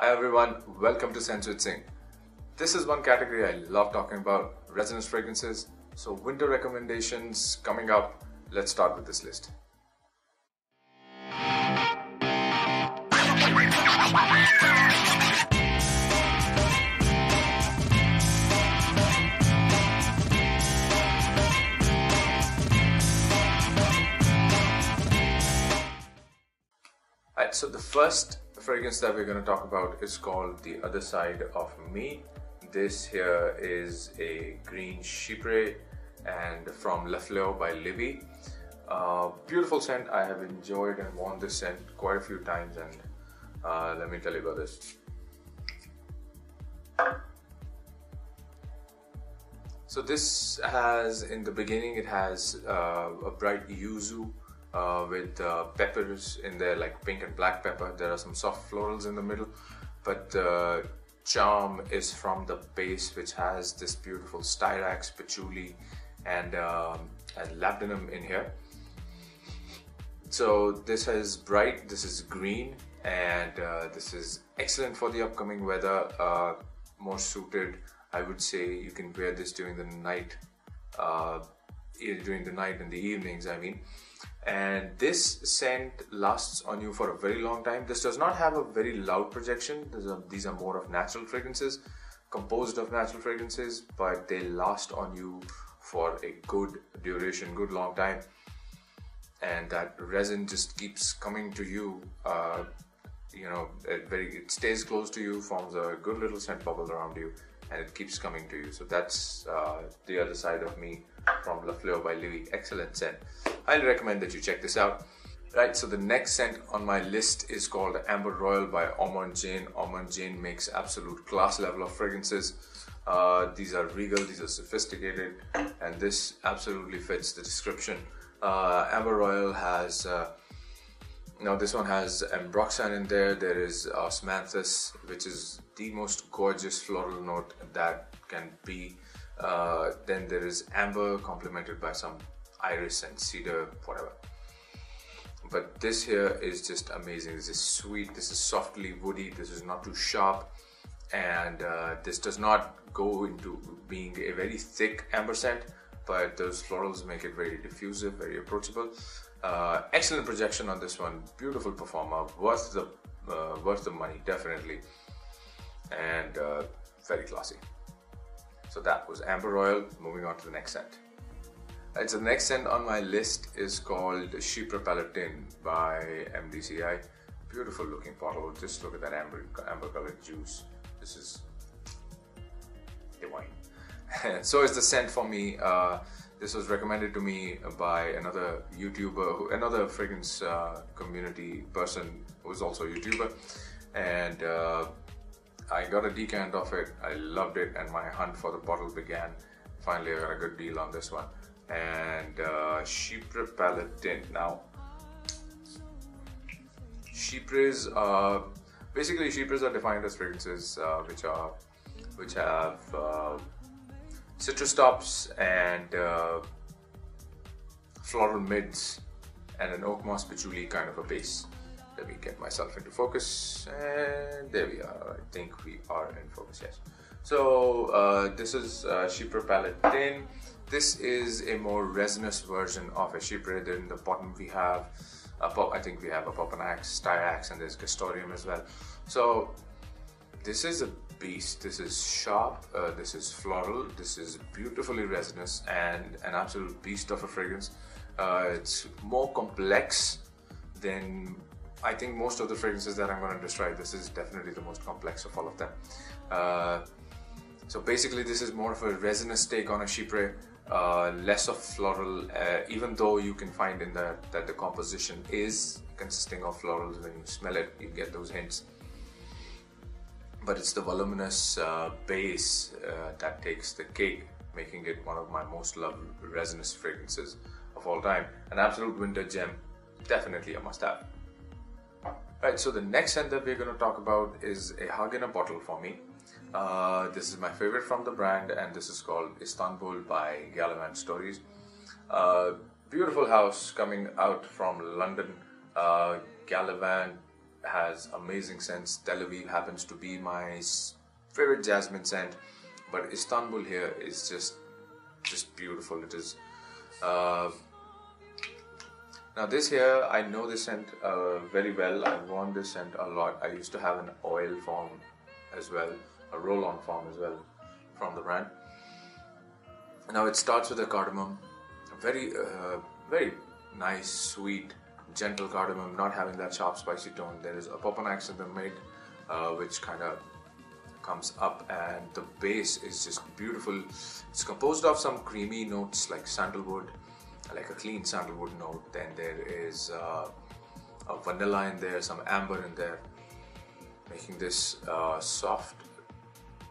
Hi everyone, welcome to Scents With Singh. This is one category I love talking about, resinous fragrances. So winter recommendations coming up, let's start with this list. Alright, so the first fragrance that we're going to talk about is called The Other Side Of Me. This here is a green Chypre and from La Fleur by Livvy. Beautiful scent. I have enjoyed and worn this scent quite a few times, and let me tell you about this. So this has, in the beginning, it has a bright yuzu with peppers in there, like pink and black pepper. There are some soft florals in the middle, but charm is from the base, which has this beautiful styrax, patchouli and labdanum in here. So this is bright, this is green, and this is excellent for the upcoming weather. More suited, I would say, you can wear this during the night, in the evenings, I mean. And this scent lasts on you for a very long time. This does not have a very loud projection. These are more of natural fragrances, composed of natural fragrances, but they last on you for a good duration, good long time. And that resin just keeps coming to you. It stays close to you, forms a good little scent bubble around you, and it keeps coming to you. So that's The Other Side of Me from La Fleur by Livvy. Excellent scent. I'll recommend that you check this out. Right, so the next scent on my list is called Ambre Royal by Ormonde Jayne. Ormonde Jayne makes absolute class level of fragrances. These are regal, these are sophisticated, and this absolutely fits the description. Ambre Royal has, now this one has ambroxan in there. There is osmanthus, which is the most gorgeous floral note that can be. Then there is amber, complemented by some iris and cedar, whatever. But this here is just amazing. This is sweet, this is softly woody, this is not too sharp, and this does not go into being a very thick amber scent, but those florals make it very diffusive, very approachable. Excellent projection on this one, beautiful performer, worth the money, definitely, and very classy. So that was Ambre Royal. Moving on to the next scent. Right, so the next scent on my list is called Chypre Palatin by MDCI. Beautiful looking bottle. Just look at that amber colored juice. This is divine. So is the scent for me. This was recommended to me by another YouTuber, another fragrance community person who is also a YouTuber, and I got a decant of it. I loved it, and my hunt for the bottle began. Finally, I got a good deal on this one. And Chypre Palatin. Now, Chypres, basically Chypres are defined as fragrances which have citrus tops and floral mids and an oak moss patchouli kind of a base. Let me get myself into focus, and there we are. I think we are in focus, yes. So this is Chypre Palatin. This is a more resinous version of a Chypre. Then in the bottom we have, I think we have a Popanax, Styrax, and there's Castorium as well. So this is a beast. This is sharp, this is floral, this is beautifully resinous, and an absolute beast of a fragrance. It's more complex than I think most of the fragrances that I'm going to describe. This is definitely the most complex of all of them. So basically this is more of a resinous take on a Chypre, less of floral, even though you can find in that the composition is consisting of florals. When you smell it, you get those hints, but it's the voluminous base that takes the cake, making it one of my most loved resinous fragrances of all time. An absolute winter gem, definitely a must-have. Right, so the next scent that we're going to talk about is a hug in a bottle for me. This is my favorite from the brand, and this is called Istanbul by Gallivant Stories. Beautiful house coming out from London. Gallivant has amazing scents. Tel Aviv happens to be my favorite jasmine scent, but Istanbul here is just beautiful. It is. Now this here, I know this scent very well. I've worn this scent a lot. I used to have an oil form as well, a roll-on form as well from the brand. Now it starts with a cardamom, very nice, sweet, gentle cardamom, not having that sharp, spicy tone. There is a popanax in the mid, which kind of comes up, and the base is just beautiful. It's composed of some creamy notes like sandalwood, like a clean sandalwood note. Then there is a vanilla in there, some amber in there, making this soft,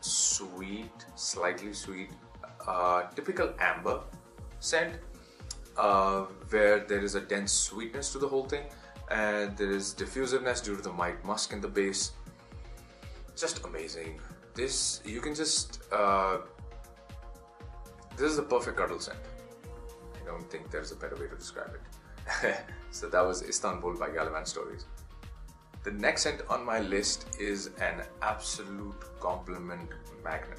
sweet, slightly sweet, typical amber scent, where there is a dense sweetness to the whole thing, and there is diffusiveness due to the white musk in the base. Just amazing. This, you can just, this is the perfect cuddle scent. I don't think there's a better way to describe it. So that was Istanbul by Gallivant Stories. The next scent on my list is an absolute compliment magnet.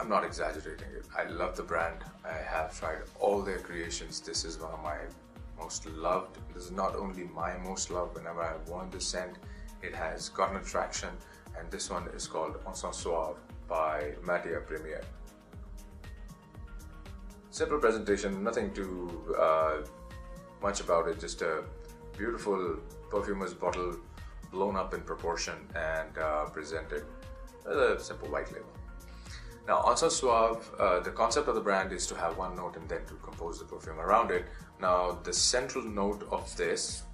I'm not exaggerating it. I love the brand. I have tried all their creations. This is one of my most loved. This is not only my most loved. Whenever I've worn this scent, it has gotten attraction, and this one is called Encens Suave by Mattia Premiere. Simple presentation, nothing too much about it, just a beautiful perfumer's bottle blown up in proportion and presented with a simple white label. Now Encens Suave, the concept of the brand is to have one note and then to compose the perfume around it. Now the central note of this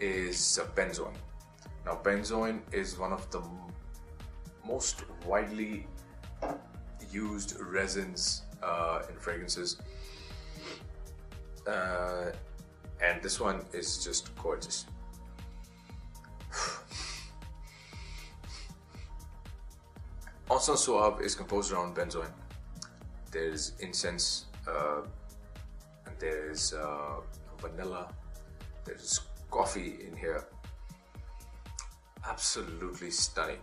is benzoin. Now benzoin is one of the most widely used resins in fragrances, and this one is just gorgeous. Encens Suave is composed around benzoin. There's incense, and there's vanilla, there's coffee in here. Absolutely stunning,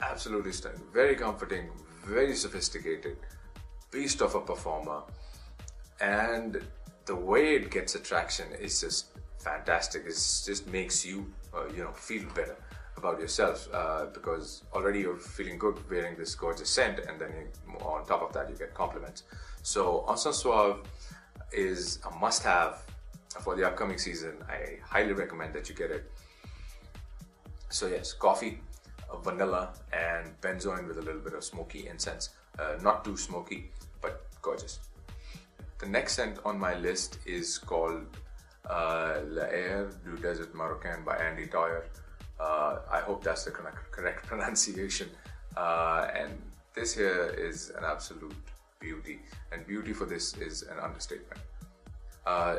absolutely stunning. Very comforting, very sophisticated. Beast of a performer, and the way it gets attraction is just fantastic. It just makes you, you know, feel better about yourself, because already you're feeling good wearing this gorgeous scent, and then you, on top of that, you get compliments. So Encens Suave is a must-have for the upcoming season. I highly recommend that you get it. So yes, coffee, vanilla, and benzoin with a little bit of smoky incense. Not too smoky, but gorgeous. The next scent on my list is called L'air Du Desert Marocain by Andy Tauer. I hope that's the correct pronunciation. And this here is an absolute beauty. And beauty for this is an understatement.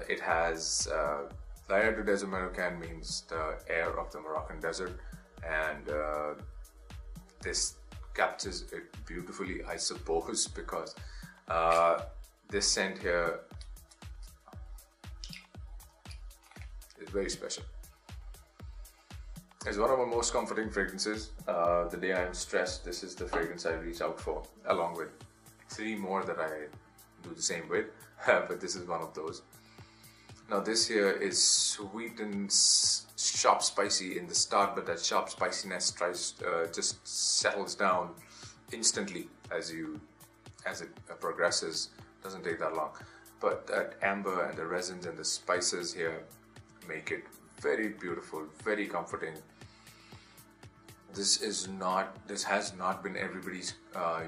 It has L'air Du Desert Marocain means the air of the Moroccan desert, and this captures it beautifully, I suppose, because this scent here is very special. It's one of my most comforting fragrances. The day I'm stressed, this is the fragrance I reach out for, along with three more that I do the same with, but this is one of those. Now this here is sweet and sharp spicy in the start, but that sharp spiciness tries just settles down instantly as it progresses. Doesn't take that long, but that amber and the resins and the spices here make it very beautiful, very comforting. This is not, this has not been everybody's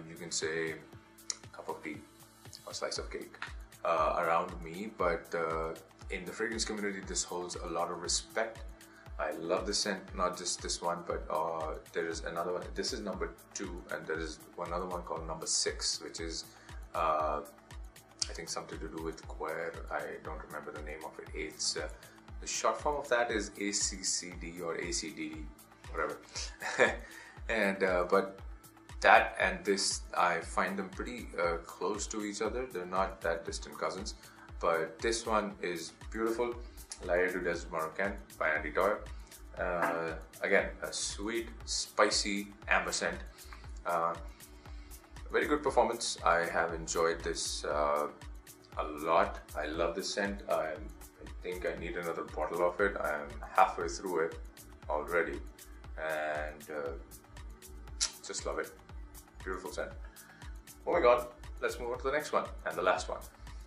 you can say cup of tea or slice of cake around me, but in the fragrance community this holds a lot of respect. I love the scent, not just this one, but there is another one. This is number 2, and there is another one called number 6, which is I think something to do with queer. I don't remember the name of it. It's the short form of that is ACCD or ACD, whatever. And but that and this, I find them pretty close to each other. They're not that distant cousins. But this one is beautiful. L'air Du Desert Marocain by Andy Tauer. Again, a sweet, spicy amber scent. Very good performance. I have enjoyed this a lot. I love this scent. I think I need another bottle of it. I'm halfway through it already, and just love it. Beautiful scent. Moving on, let's move on to the next one and the last one.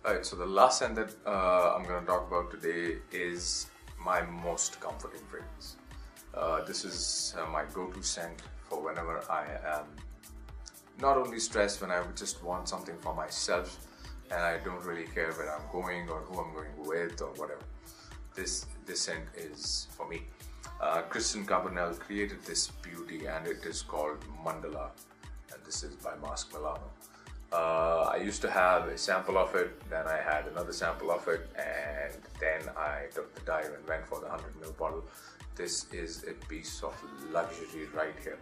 Alright, so the last scent that I'm going to talk about today is my most comforting fragrance. This is my go-to scent for whenever I am not only stressed, when I would just want something for myself and I don't really care where I'm going or who I'm going with or whatever. This scent is for me. Kristen Carbonell created this beauty and it is called Mandala, and this is by Masque Milano. I used to have a sample of it, then I had another sample of it, and then I took the dive and went for the 100ml bottle. This is a piece of luxury right here.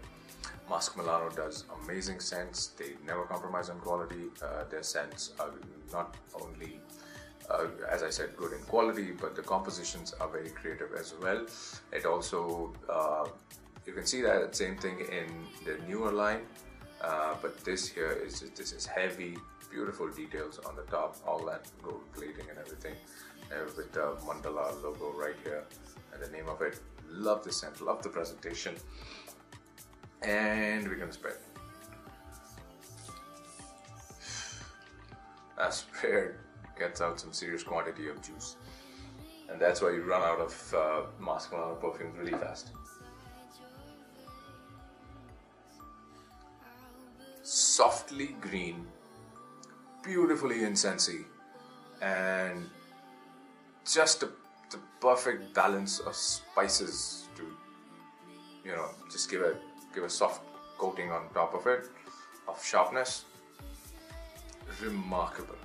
Masque Milano does amazing scents. They never compromise on quality. Their scents are not only, as I said, good in quality, but the compositions are very creative as well. It also, you can see that same thing in the newer line. But this here is heavy, beautiful details on the top, all that gold plating and everything, with the Mandala logo right here and the name of it. Love the scent, love the presentation, and we're gonna spray. That spray gets out some serious quantity of juice, and that's why you run out of Masque Milano perfumes really fast. Softly green, beautifully incensey, and just the perfect balance of spices to, you know, just give a soft coating on top of it, of sharpness. Remarkable.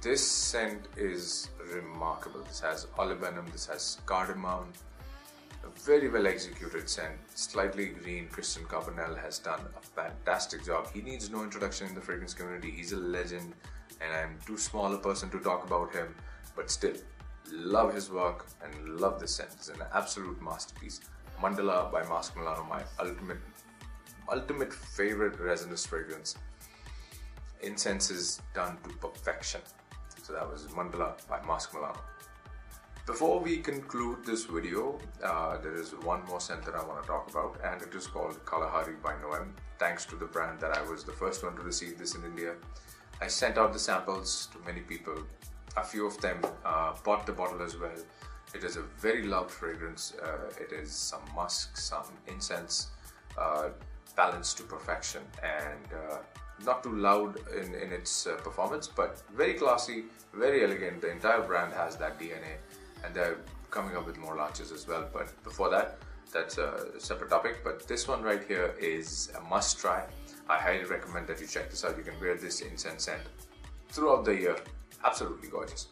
This scent is remarkable. This has olibanum, this has cardamom. A very well executed scent, slightly green. Kristen Carbonell has done a fantastic job. He needs no introduction in the fragrance community. He's a legend, and I'm too small a person to talk about him, but still, love his work and love the scent. It's an absolute masterpiece. Mandala by Masque Milano, my ultimate favorite resinous fragrance. Incense is done to perfection. So that was Mandala by Masque Milano. Before we conclude this video, there is one more scent that I want to talk about, and it is called Kalahari by Noem. Thanks to the brand that I was the first one to receive this in India. I sent out the samples to many people. A few of them bought the bottle as well. It is a very loved fragrance. It is some musk, some incense, balanced to perfection, and not too loud in its performance, but very classy, very elegant. The entire brand has that DNA. And they're coming up with more launches as well, but before that, that's a separate topic. But this one right here is a must try. I highly recommend that you check this out. You can wear this incense scent throughout the year. Absolutely gorgeous.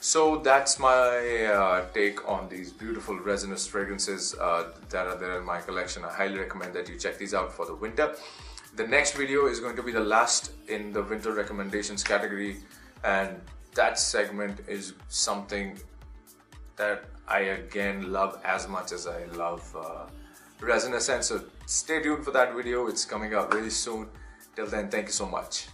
So that's my take on these beautiful resinous fragrances that are there in my collection. I highly recommend that you check these out for the winter. The next video is going to be the last in the winter recommendations category, and that segment is something that I again love as much as I love resinous scents. So stay tuned for that video. It's coming up really soon. Till then, thank you so much.